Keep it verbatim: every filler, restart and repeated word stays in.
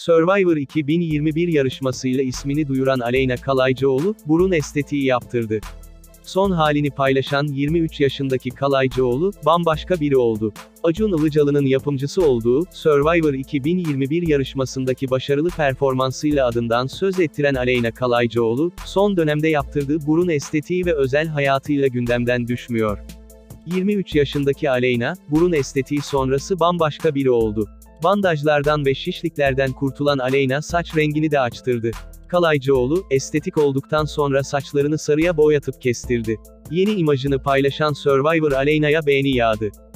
Survivor iki bin yirmi bir yarışmasıyla ismini duyuran Aleyna Kalaycıoğlu, burun estetiği yaptırdı. Son halini paylaşan yirmi üç yaşındaki Kalaycıoğlu, bambaşka biri oldu. Acun Ilıcalı'nın yapımcısı olduğu, Survivor iki bin yirmi bir yarışmasındaki başarılı performansıyla adından söz ettiren Aleyna Kalaycıoğlu, son dönemde yaptırdığı burun estetiği ve özel hayatıyla gündemden düşmüyor. yirmi üç yaşındaki Aleyna, burun estetiği sonrası bambaşka biri oldu. Bandajlardan ve şişliklerden kurtulan Aleyna saç rengini de açtırdı. Kalaycıoğlu, estetik olduktan sonra saçlarını sarıya boyatıp kestirdi. Yeni imajını paylaşan Survivor Aleyna'ya beğeni yağdı.